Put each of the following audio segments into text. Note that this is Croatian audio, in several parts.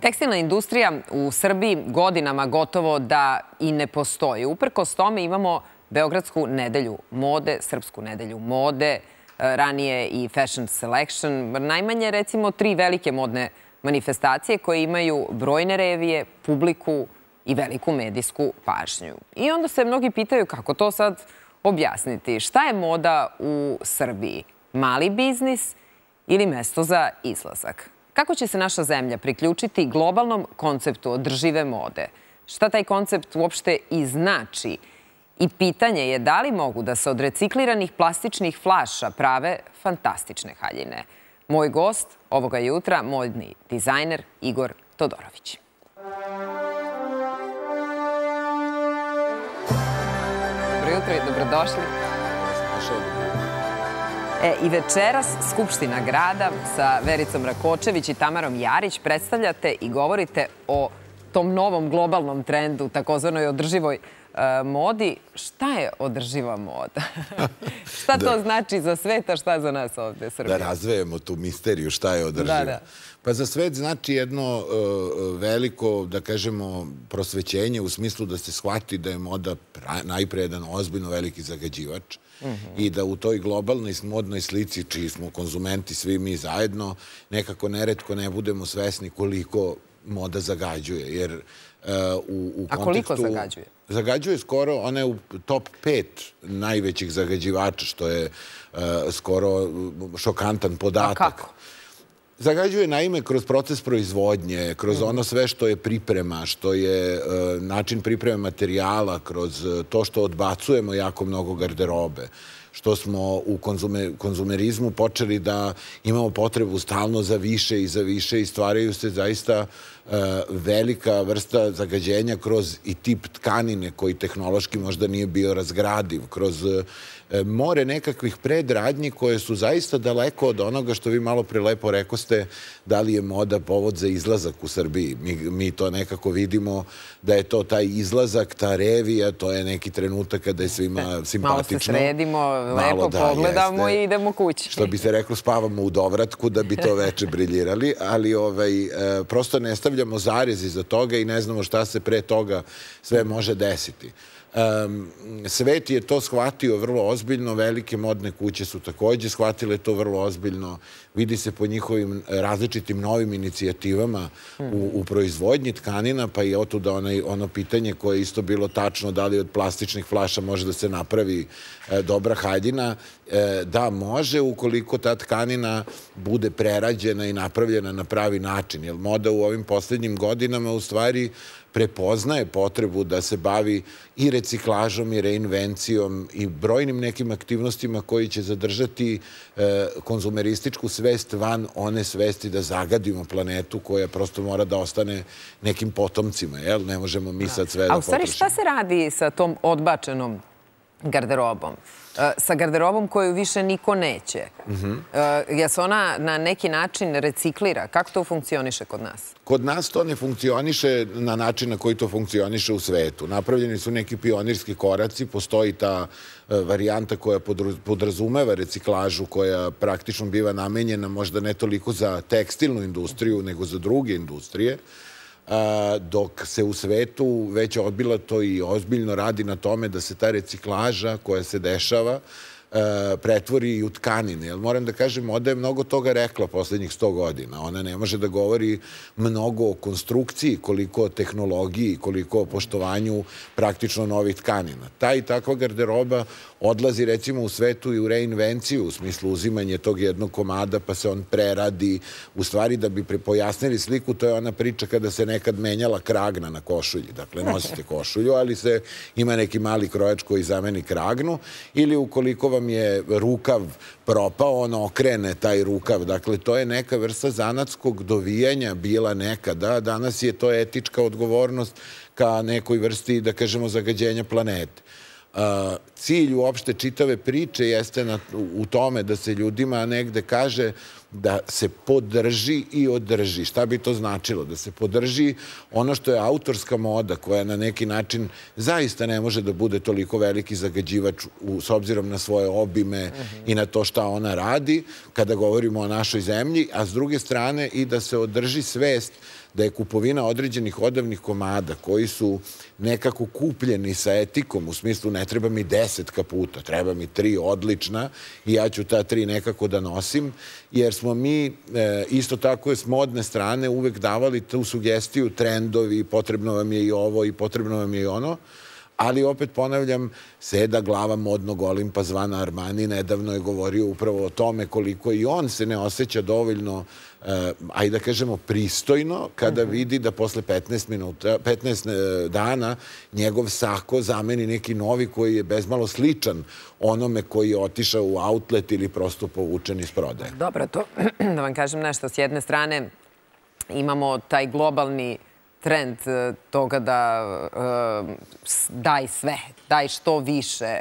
Tekstilna industrija u Srbiji godinama gotovo da i ne postoji. Uprkos tome imamo Beogradsku nedelju mode, Srpsku nedelju mode, ranije i Fashion Selection. Najmanje, recimo, tri velike modne manifestacije koje imaju brojne revije, publiku i veliku medijsku pažnju. I onda se mnogi pitaju kako to sad objasniti. Šta je moda u Srbiji? Mali biznis ili mesto za izlazak? Kako će se naša zemlja priključiti globalnom konceptu održive mode? Šta taj koncept uopšte i znači? I pitanje je da li mogu da se od recikliranih plastičnih flaša prave fantastične haljine. Moj gost ovoga jutra, modni dizajner Igor Todorović. Dobro jutro i dobrodošli. I večeras Skupština grada sa Vericom Rakočević i Tamarom Jarić predstavljate i govorite o tom novom globalnom trendu, takozvanoj održivoj modi. Šta je održiva moda? Šta to znači za svet, a šta za nas ovdje, Srbije? Da razvijemo tu misteriju šta je održiva. Pa za svet znači jedno veliko, da kažemo, prosvećenje u smislu da se shvati da je moda najpre jedan ozbiljno veliki zagađivač i da u toj globalnoj modnoj slici, čiji smo konzumenti svi mi zajedno, nekako neretko ne budemo svesni koliko moda zagađuje, jer u kontekstu... A koliko zagađuje? Zagađuje skoro, ona je u top 5 najvećih zagađivača, što je skoro šokantan podatak. A kako? Zagađuje naime kroz proces proizvodnje, kroz ono sve što je priprema, što je način pripreme materijala, kroz to što odbacujemo jako mnogo garderobe, što smo u konzumerizmu počeli da imamo potrebu stalno za više i za više i stvaraju se zaista velika vrsta zagađenja kroz i tip tkanine koji tehnološki možda nije bio razgradiv, kroz more nekakvih predradnji koje su zaista daleko od onoga što vi malo prelepo rekoste, da li je moda povod za izlazak u Srbiji. Mi to nekako vidimo da je to taj izlazak, ta revija, to je neki trenutak kada je svima simpatično. Malo se sredimo, lepo pogledamo i idemo kući. Što bi se reklo, spavamo u dovratku da bi to veče briljirali, ali prosto ne stavljamo zarez iza toga i ne znamo šta se pre toga sve može desiti. Svet je to shvatio vrlo ozbiljno, velike modne kuće su također shvatile to vrlo ozbiljno. Vidi se po njihovim različitim novim inicijativama u proizvodnji tkanina, pa je otuda ono pitanje koje je isto bilo tačno, da li od plastičnih flaša može da se napravi dobra haljina. Da, može, ukoliko ta tkanina bude prerađena i napravljena na pravi način. Jer moda u ovim posljednjim godinama u stvari prepoznaje potrebu da se bavi i reciklažom i reinvencijom i brojnim nekim aktivnostima koji će zadržati konzumerističku svest van one svesti da zagadimo planetu koja prosto mora da ostane nekim potomcima. Ne možemo mi sad sve da potrošimo. A u stvari šta se radi sa tom odbačenom garderobom? Sa garderobom koju više niko neće. Jer se ona na neki način reciklira. Kako to funkcioniše kod nas? Kod nas to ne funkcioniše na način na koji to funkcioniše u svetu. Napravljeni su neki pionirski koraci, postoji ta varijanta koja podrazumeva reciklažu, koja praktično biva namenjena možda ne toliko za tekstilnu industriju, nego za druge industrije, dok se u svetu već odbila to i ozbiljno radi na tome da se ta reciklaža koja se dešava pretvori i u tkanine. Moram da kažem, moda je mnogo toga rekla poslednjih 100 godina. Ona ne može da govori mnogo o konstrukciji, koliko o tehnologiji, koliko o poštovanju praktično novih tkanina. Ta i takva garderoba odlazi recimo u svetu i u reinvenciju, u smislu uzimanje tog jednog komada pa se on preradi. U stvari, da bi pojasnili sliku, to je ona priča kada se nekad menjala kragna na košulji. Dakle, nosite košulju, ali se ima neki mali krojač koji zameni kragnu, ili ukoliko vam je rukav propao, ono okrene taj rukav. Dakle, to je neka vrsta zanatskog dovijanja bila nekada. Danas je to etička odgovornost ka nekoj vrsti, da kažemo, zagađenja planete. Cilj uopšte čitave priče jeste u tome da se ljudima negde kaže da se podrži i održi. Šta bi to značilo? Da se podrži ono što je autorska moda, koja na neki način zaista ne može da bude toliko veliki zagađivač s obzirom na svoje obime i na to šta ona radi, kada govorimo o našoj zemlji, a s druge strane i da se održi svest da je kupovina određenih odavnih komada koji su nekako kupljeni sa etikom, u smislu ne treba mi 10 kaputa, treba mi 3 odlična i ja ću ta 3 nekako da nosim, jer smo mi isto tako s modne strane uvek davali tu sugestiju trendovi, potrebno vam je i ovo i potrebno vam je i ono. Ali opet ponavljam, seda glava modnog Olimpa zvan Armani nedavno je govorio upravo o tome koliko i on se ne osjeća dovoljno, ajde da kažemo, pristojno kada vidi da posle 15 dana njegov sako zameni neki novi koji je bezmalo sličan onome koji je otišao u outlet ili prosto povučen iz prodaje. Dobro, to da vam kažem nešto. S jedne strane imamo taj globalni trend toga da daj sve, daj što više.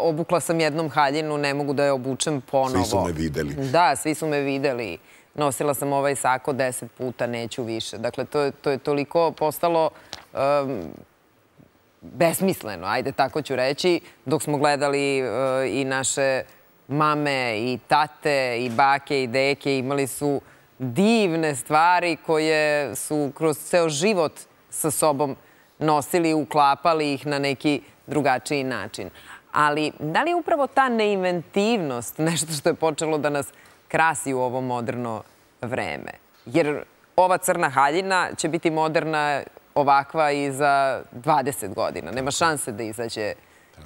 Obukla sam jednom haljinu, ne mogu da je obučem ponovo. Svi su me videli. Da, svi su me videli. Nosila sam ovaj sako 10 puta, neću više. Dakle, to je toliko postalo besmisleno, ajde tako ću reći, dok smo gledali i naše mame i tate i bake i deke, imali su divne stvari koje su kroz ceo život sa sobom nosili, uklapali ih na neki drugačiji način. Ali da li je upravo ta neinventivnost nešto što je počelo da nas krasi u ovo moderno vreme? Jer ova crna haljina će biti moderna ovakva i za 20 godina. Nema šanse da izađe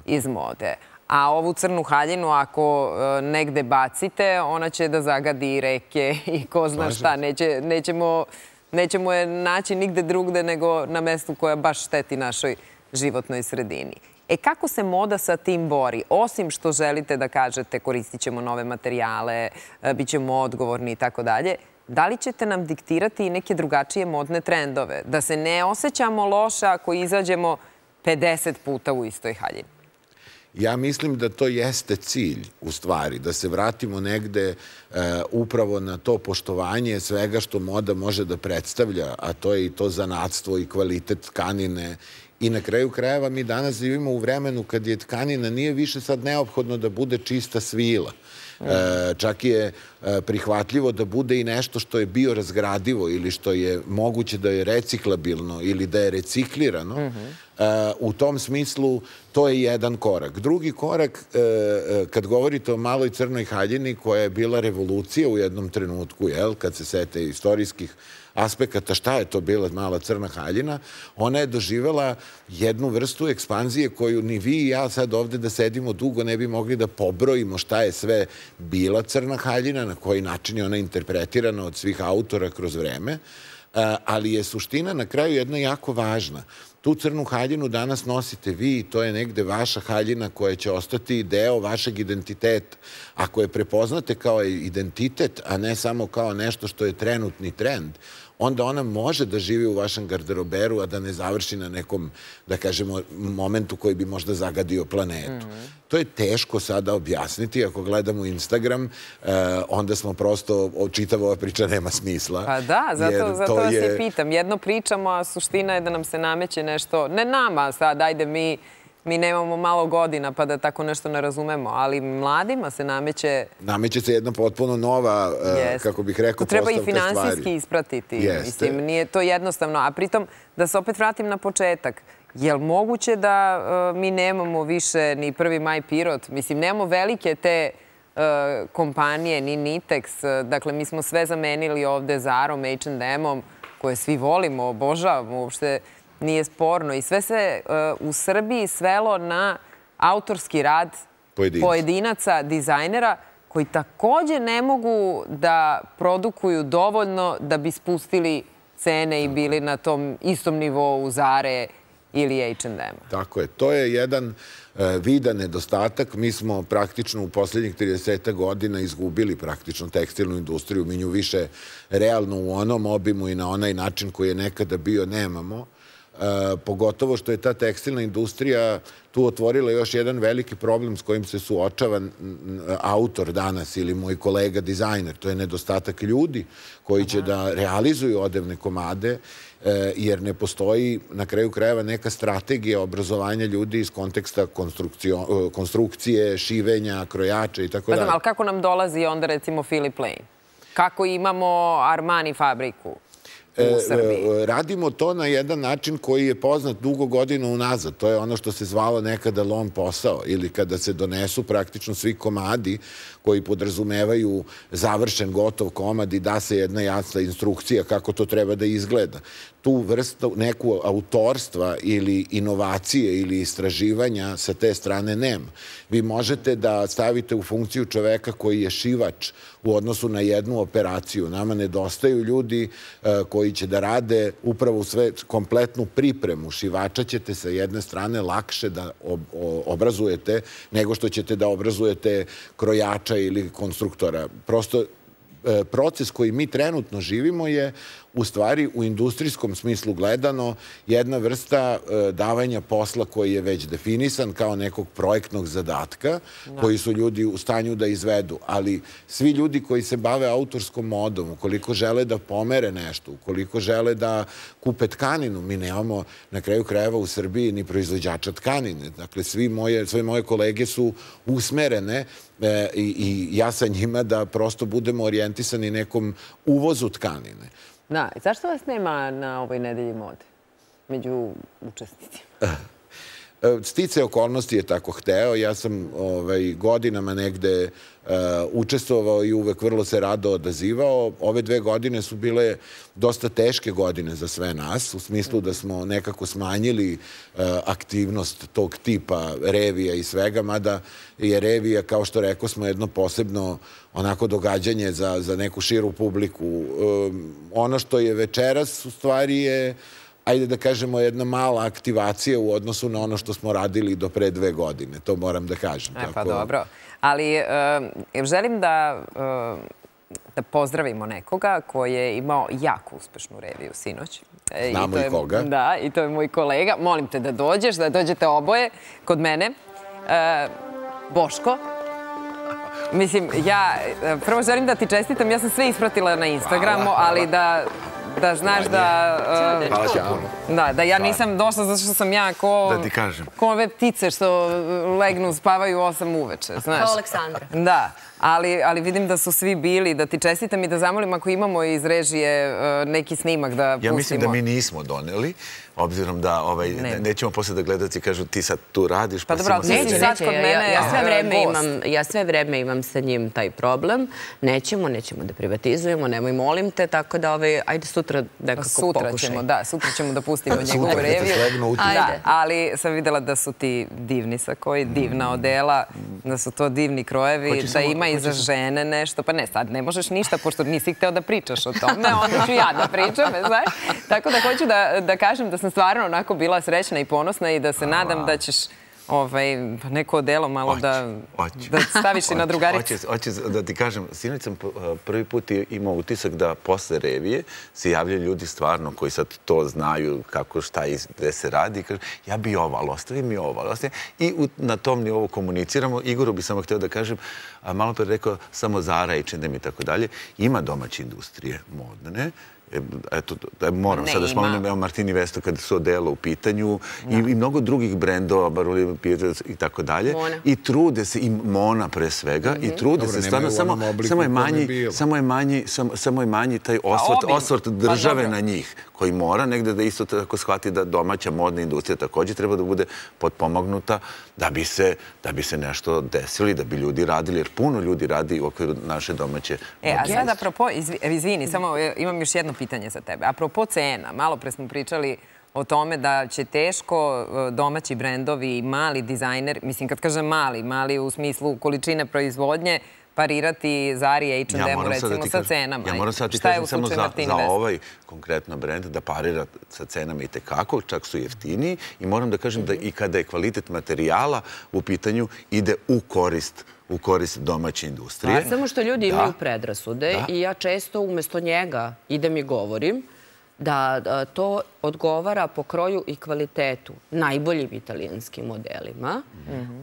iz mode. A ovu crnu haljinu, ako negde bacite, ona će da zagadi reke i ko zna šta. Nećemo je naći nigde drugde nego na mestu koja baš šteti našoj životnoj sredini. E kako se moda sa tim bori? Osim što želite da kažete koristit ćemo nove materijale, bit ćemo odgovorni i tako dalje, da li ćete nam diktirati i neke drugačije modne trendove? Da se ne osjećamo loše ako izađemo 50 puta u istoj haljini? Ja mislim da to jeste cilj, u stvari, da se vratimo negde upravo na to poštovanje svega što moda može da predstavlja, a to je i to zanatstvo i kvalitet tkanine. I na kraju krajeva mi danas živimo u vremenu kad je tkanina nije više sad neophodno da bude čista svila. Čak je prihvatljivo da bude i nešto što je biorazgradivo ili što je moguće da je reciklabilno ili da je reciklirano. U tom smislu to je jedan korak. Drugi korak, kad govorite o maloj crnoj haljini koja je bila revolucija u jednom trenutku, kad se sete istorijskih aspekata šta je to bila mala crna haljina, ona je doživjela jednu vrstu ekspanzije koju ni vi i ja sad ovdje da sedimo dugo ne bi mogli da pobrojimo šta je sve bila crna haljina, na koji način je ona interpretirana od svih autora kroz vreme, ali je suština na kraju jedna jako važna. Tu crnu haljinu danas nosite vi i to je negde vaša haljina koja će ostati deo vašeg identiteta. Ako je prepoznate kao identitet, a ne samo kao nešto što je trenutni trend, onda ona može da živi u vašem garderoberu, a da ne završi na nekom, da kažemo, momentu koji bi možda zagadio planetu. To je teško sada objasniti. Ako gledamo Instagram, onda smo prosto, čitava ova priča nema smisla. Pa da, zato vas i pitam. Jedno pričamo, a suština je da nam se nameće nešto, ne nama sad, ajde mi nemamo malo godina pa da tako nešto ne razumemo, ali mladima se nameće... Nameće se jedna potpuno nova, kako bih rekao, postavka stvari. To treba i finansijski ispratiti. Mislim, nije to jednostavno. A pritom, da se opet vratim na početak, je li moguće da mi nemamo više ni 1. maj Pirot? Mislim, nemamo velike te kompanije, ni Nitex. Dakle, mi smo sve zamenili ovde Zarom, H&M-om, koje svi volimo, obožavamo uopšte. Nije sporno. I sve se u Srbiji svelo na autorski rad pojedinaca, dizajnera, koji također ne mogu da produkuju dovoljno da bi spustili cene i bili na tom istom nivou Zare ili H&M-a. Tako je. To je jedan vidan nedostatak. Mi smo praktično u posljednjih 30 godina izgubili praktično tekstilnu industriju. Mi nju više realno u onom obimu i na onaj način koji je nekada bio nemamo. Pogotovo što je ta tekstilna industrija tu otvorila još jedan veliki problem s kojim se suočava autor danas ili moj kolega dizajner. To je nedostatak ljudi koji će da realizuju odevne komade, jer ne postoji na kraju krajeva neka strategija obrazovanja ljudi iz konteksta konstrukcije, šivenja, krojača i tako dalje. Ali kako nam dolazi onda recimo Philip Lane? Kako imamo Armani fabriku? u Srbiji. Radimo to na jedan način koji je poznat dugo godina unazad. To je ono što se zvalo nekada lom posao ili kada se donesu praktično svi komadi koji podrazumevaju završen gotov komad i da se jedna jasna instrukcija kako to treba da izgleda. Tu vrstu neku autorstva ili inovacije ili istraživanja sa te strane nema. Vi možete da stavite u funkciju čoveka koji je šivač u odnosu na jednu operaciju. Nama nedostaju ljudi koji će da rade upravo sve kompletnu pripremu. Šivača ćete sa jedne strane lakše da obrazujete nego što ćete da obrazujete krojača ili konstruktora. Prosto proces koji mi trenutno živimo je u stvari u industrijskom smislu gledano jedna vrsta davanja posla koji je već definisan kao nekog projektnog zadatka koji su ljudi u stanju da izvedu. Ali svi ljudi koji se bave autorskom modom, ukoliko žele da pomere nešto, ukoliko žele da kupe tkaninu, mi nemamo na kraju krajeva u Srbiji ni proizvođača tkanine. Dakle, sve moje kolege su usmerene i ja sa njima da prosto budemo orijentisani nekom uvozu tkanine. Da, i zašto vas nema na ovoj nedelji mode među učesnicima? Sticaj okolnosti je tako hteo. Ja sam godinama negde učestvovao i uvek vrlo se rado odazivao. Ove 2 godine su bile dosta teške godine za sve nas, u smislu da smo nekako smanjili aktivnost tog tipa revija i svega, mada je revija, kao što rekao smo, jedno posebno onako događanje za neku širu publiku. Ono što je večeras u stvari je, ajde da kažemo, jedna mala aktivacija u odnosu na ono što smo radili do pre 2 godine. To moram da kažem. Pa dobro. Ali želim da pozdravimo nekoga koji je imao jako uspešnu reviju sinoć. Znamo i koga. Da, i to je moj kolega. Molim te da dođeš, da dođete oboje kod mene. Boško. Mislim, ja prvo želim da ti čestitam. Ja sam sve ispratila na Instagramu, ali da... Da znaš da ja nisam došla zato što sam ja ko ove ptice što legnu, spavaju 8 uveče. Kao Aleksandra. Da, ali vidim da su svi bili, da ti čestitam i da zamolim ako imamo iz režije neki snimak da pustimo. Ja mislim da mi nismo doneli, obzirom da nećemo poslije da gledati i kažu ti sad tu radiš. Pa dobro, neće sad kod mene. Ja sve vreme imam sa njim taj problem. Nećemo da privatizujemo, nemoj molim te, tako da ajde sutra nekako pokušaj. Da, sutra ćemo da pustimo njegovu reviju. Ali sam videla da su ti divni sakoji, divna odela, da su to divni krojevi, da ima i za žene nešto. Pa ne, sad ne možeš ništa, pošto nisi hteo da pričaš o tome, onda ću ja da pričam. Tako da hoću da kažem da sam stvarno onako bila srećna i ponosna i da se nadam da ćeš neko delo malo da staviš i na drugaricu. Hoće da ti kažem, sinoć sam prvi put imao utisak da posle revije se javljaju ljudi stvarno koji sad to znaju kako, šta i gde se radi. Ja bi ovalo, ostavim i ovalo. I na tom nivou komuniciramo. Igoru bi samo hteo da kažem, malo pre rekao samo Zara i H&M i tako dalje. Ima domaće industrije modne. Moram sad da spomenem Martini Vesto kada su odela u pitanju i mnogo drugih brendova, Baroli, Pirot i tako dalje. I trude se, i Mona pre svega, i trude se stvarno, samo je manji taj osvrt države na njih, koji mora negde da isto tako shvati da domaća modna industrija također treba da bude potpomognuta da bi se nešto desilo i da bi ljudi radili, jer puno ljudi radi u okviru naše domaće modne industrije. A sad apropo, izvini, samo imam još jedno pitanje za tebe. Apropo cena, malo pre smo pričali o tome da će teško domaći brendovi i mali dizajner, mislim kad kažem mali u smislu količine proizvodnje, parirati Zari i H&M-u recimo sa cenama. Ja moram sad ti kažem samo za ovaj konkretno brend da parira sa cenama i tekako, čak su jeftiniji i moram da kažem da i kada je kvalitet materijala u pitanju ide u korist domaće industrije. Samo što ljudi imaju predrasude i ja često umjesto njega idem i govorim da to odgovara po kroju i kvalitetu najboljim italijanskim modelima,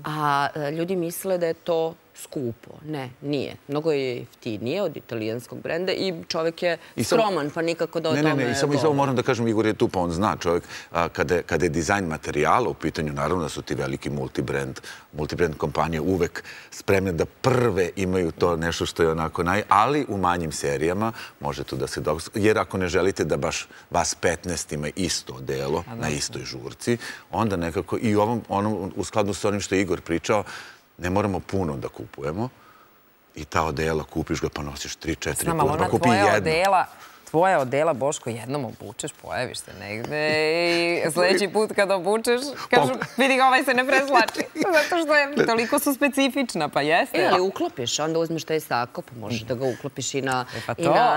a ljudi misle da je to skupo. Ne, nije. Mnogo je jeftinije od italijanskog brenda i čovjek je skroman, pa nikako da o tome... Ne, i samo moram da kažem, Igor je tu, pa on zna čovjek. Kada je dizajn materijala u pitanju, naravno da su ti veliki multibrand kompanije uvek spremne da prve imaju to nešto što je onako ali u manjim serijama može to da se događa. Jer ako ne želite da baš vas 15 ima isto delo na istoj žurci, onda nekako i u skladu sa onim što je Igor pričao, ne moramo puno da kupujemo i ta odela kupiš ga pa nosiš 3-4 puta, pa kupi jedno. Tvoja odela, Boško, jednom obučeš, pojaviš se negde i sljedeći put kad obučeš, kažu, vidi ga, ovaj se ne prezlači. Zato što je toliko su specifična, pa jeste. Ili uklopiš, onda uzmeš taj sako, pa možeš da ga uklopiš i na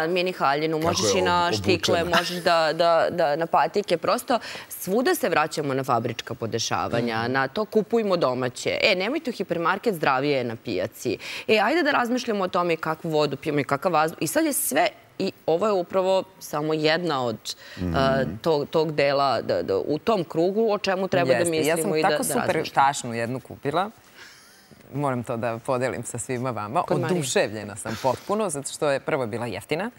mini haljinu, možeš i na štikle, možeš na patike. Prosto svuda se vraćamo na fabrička podešavanja, na to kupujmo domaće. E, nemojte u hipermarket, zdravije je na pijaci. E, ajde da razmišljamo o tome kakvu vodu pijemo i kakav vazduh. I sad je sve... I ovo je upravo samo jedna od tog dela u tom krugu o čemu treba da mislimo i da razmišljamo. Ja sam tako super tašnu jednu kupila. Moram to da podelim sa svima vama. Oduševljena sam potpuno, zato što je prvo bila jeftina,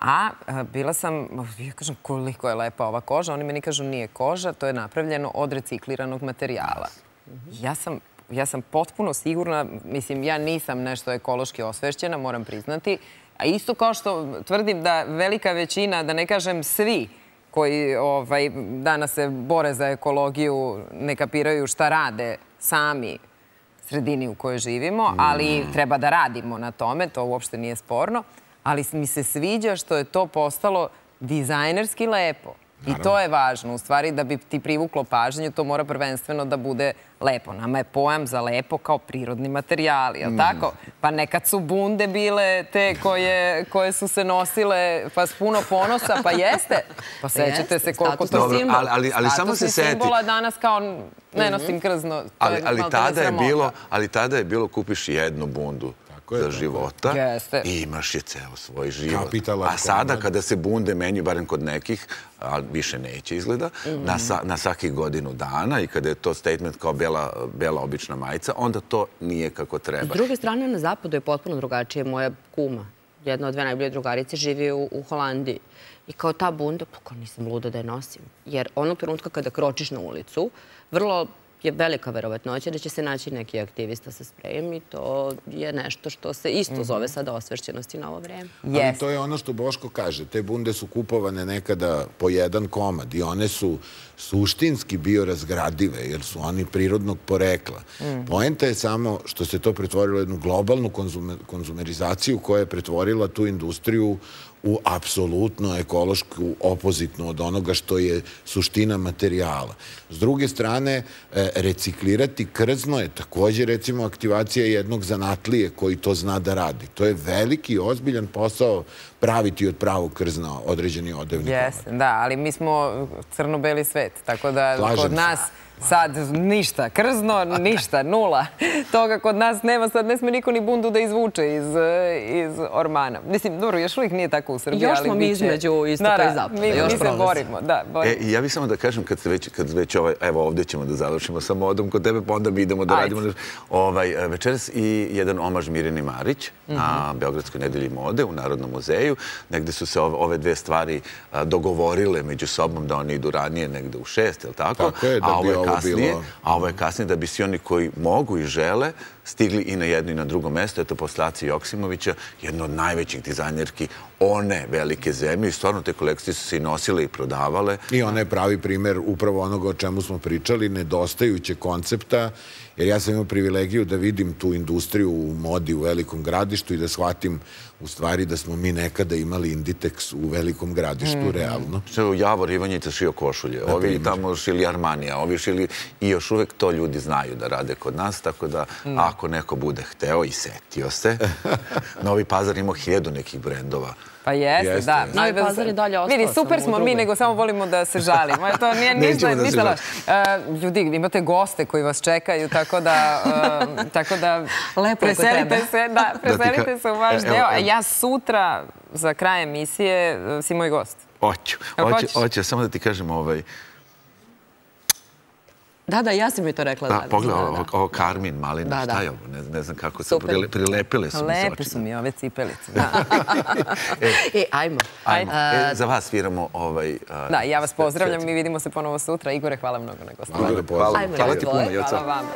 a bila sam, ja kažem koliko je lepa ova koža. Oni meni kažu nije koža, to je napravljeno od recikliranog materijala. Ja sam potpuno sigurna, mislim ja nisam nešto ekološki osvešćena, moram priznati, a isto kao što tvrdim da velika većina, da ne kažem svi koji danas se bore za ekologiju, ne kapiraju šta rade sami sredini u kojoj živimo, ali treba da radimo na tome, to uopšte nije sporno, ali mi se sviđa što je to postalo dizajnerski lepo. I to je važno. U stvari, da bi ti privuklo pažnju, to mora prvenstveno da bude lepo. Nama je pojam za lepo kao prirodni materijali, jel' tako? Pa nekad su bunde bile te koje su se nosile pa s puno ponosa, pa jeste. Pa sećate se koliko to simbol. Statusni simbola danas kao ne nosim krzno. Ali tada je bilo kupiš jednu bundu za života i imaš je ceo svoj život. A sada kada se bunde menju, barem kod nekih, ali više neće izgleda, na svaki godinu dana i kada je to statement kao bela obična majica, onda to nije kako treba. S druge strane, na zapadu je potpuno drugačije. Moja kuma, jedna od dve najbolje drugarice, živi u Holandiji. I kao ta bunda, pa nisam luda da je nosim. Jer onog trenutka kada kročiš na ulicu, vrlo je velika verovatnoća da će se naći neki aktivista sa sprejem i to je nešto što se isto zove sada osvešćenosti na ovo vreme. Ali to je ono što Boško kaže. Te bunde su kupovane nekada po jedan komad i one su suštinski biorazgradive jer su oni prirodnog porekla. Poenta je samo što se to pretvorilo u jednu globalnu konzumerizaciju koja je pretvorila tu industriju u apsolutno ekološku opozitnu od onoga što je suština materijala. S druge strane, reciklirati krzno je također, recimo, aktivacija jednog zanatlije koji to zna da radi. To je veliki i ozbiljan posao praviti od pravog krzna određeni odevni komad. Da, ali mi smo crno-beli svet, tako da kod nas... Sad ništa, krzno, ništa, nula. Toga kod nas nema, sad ne sme niko ni bundu da izvuče iz ormana. Mislim, dobro, još uvijek nije tako u Srbiji, ali biće... Još smo mi između istoka i zapada. Mi se borimo, da, borimo. Ja bih samo da kažem, kad već evo ovdje ćemo da završimo sa modom kod tebe, pa onda mi idemo da radimo večeras i jedan omaž Mirjani Marić na Beogradskoj nedelji mode u Narodnom muzeju. Negde su se ove dve stvari dogovorile među sobom da one idu ranije negde u 6, je li tako? A ovo je kasnije da bi svi oni koji mogu i žele stigli i na jedno i na drugo mesto. Eto, posle Ace Joksimovića, jedna od najvećih dizajnerki one velike zemlje i stvarno te kolekcije su se i nosile i prodavale. I ona je pravi primer upravo onoga o čemu smo pričali, nedostajuće koncepta, jer ja sam imao privilegiju da vidim tu industriju u modi u Velikom Gradištu i da shvatim u stvari da smo mi nekada imali Inditex u Velikom Gradištu, realno. Javor, Ivanjica šio košulje, ovi tamo šili Armanija, ovi šili i još uvek to ljudi znaju da rade kod nas, tako da ako neko bude hteo i setio se, Novi Pazar imao 1000 nekih brendova. Pa jeste, da. Novi Pazar je dalje ostao. Vidi, super smo mi, nego samo volimo da se žalimo. To nije ništa mislila. Ljudi, imate goste koji vas čekaju, tako da preselite se u vaš deo. A ja sutra za kraj emisije si moj gost. Hoću, samo da ti kažem Da, da, ja sam mi to rekla. Da, pogledaj, ovo karmin, malina, šta je ovo? Ne znam kako se prilepile su mi se oči. Lepe su mi ove cipelice. Ajmo. Za vas sviramo ovaj... Da, ja vas pozdravljam i vidimo se ponovo sutra. Igore, hvala mnogo na gostovanju. Hvala ti puno, Joca. Hvala vama.